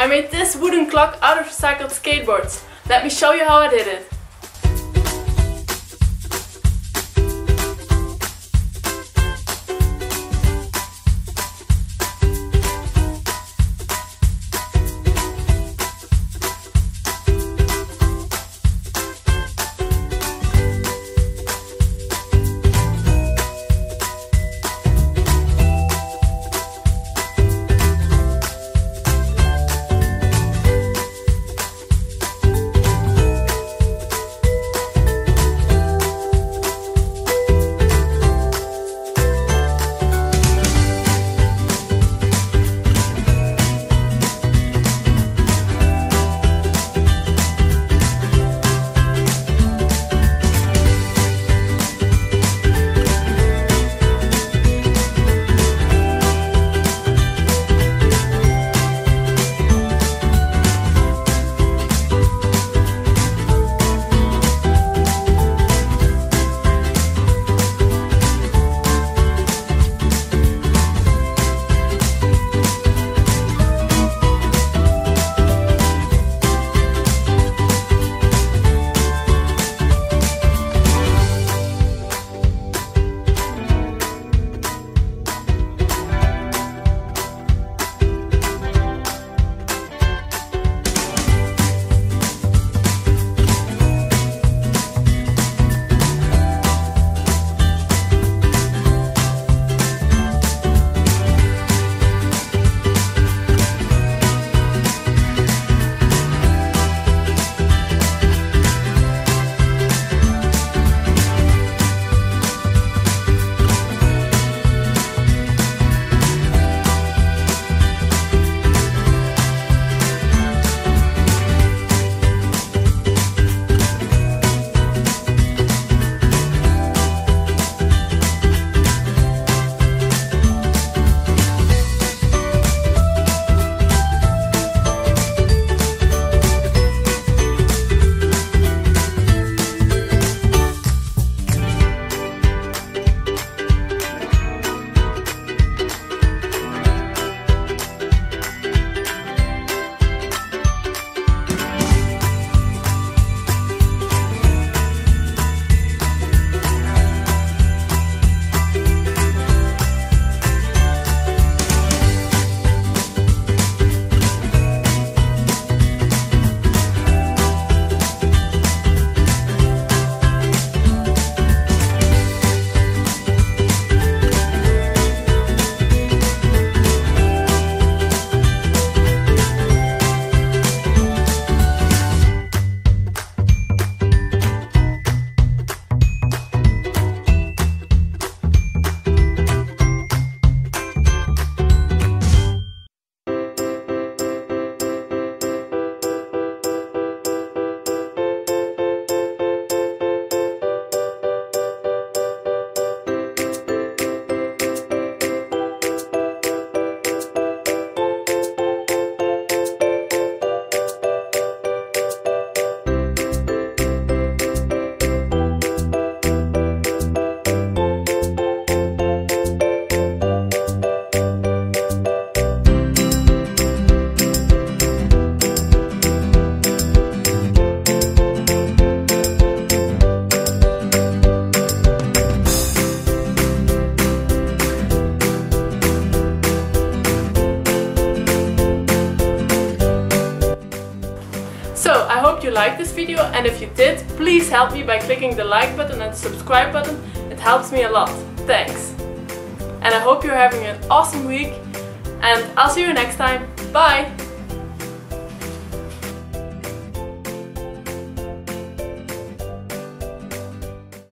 I made this wooden clock out of recycled skateboards. Let me show you how I did it. So, I hope you liked this video, and if you did, please help me by clicking the like button and the subscribe button. It helps me a lot. Thanks! And I hope you're having an awesome week, and I'll see you next time. Bye!